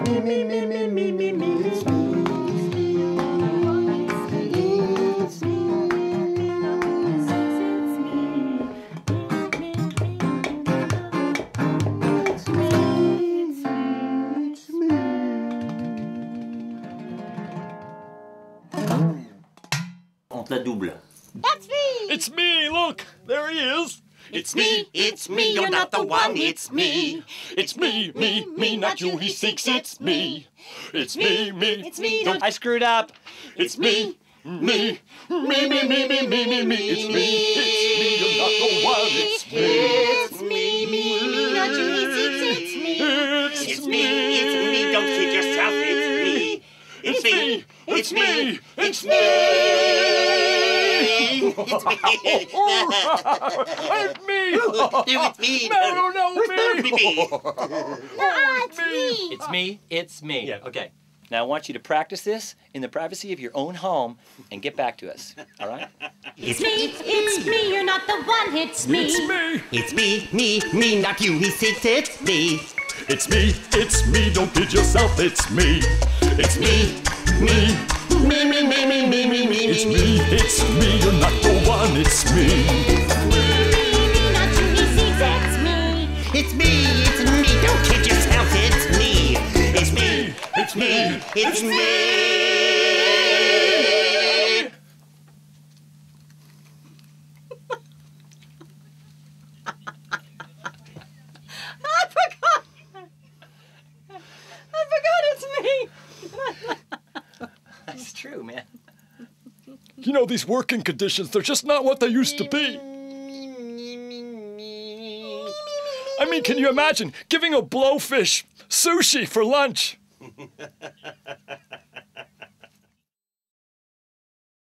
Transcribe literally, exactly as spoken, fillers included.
Me, me, me, me, me, me, me, it's me. On te la double. That's me! It's me, look! There he is! It's me, it's me, you're not the one, it's me. It's me, me, me, not you, he seeks, it's me. It's me, me, it's me, don't I screwed up. It's me, me, me, me, me, me, me, me, it's me, it's me, you're not the one, it's me. It's me, me, me, not you, he seeks, it's me. It's me, it's me, don't kid yourself, it's me. It's me, it's me, it's me. It's me. It's me. It's me. No, no, no, me. No, it's me. It's me. It's me. Yeah. Okay. Now I want you to practice this in the privacy of your own home and get back to us. All right? It's me. It's me. You're not the one. It's me. It's me. It's me. Me. Me. Not you. He thinks it's me. It's me. It's me. Don't kid yourself. It's me. It's me. Me. Me. Me. Me. Me. Me. Me. Me. It's me. It's me. You're not the one. It's me. It's me. Not you. He sees. It's me. It's me. It's me. Don't kid yourself. It's me. It's me. It's me. It's me. I forgot. I forgot. It's me. That's true, man. You know, these working conditions, they're just not what they used to be. I mean, can you imagine giving a blowfish sushi for lunch?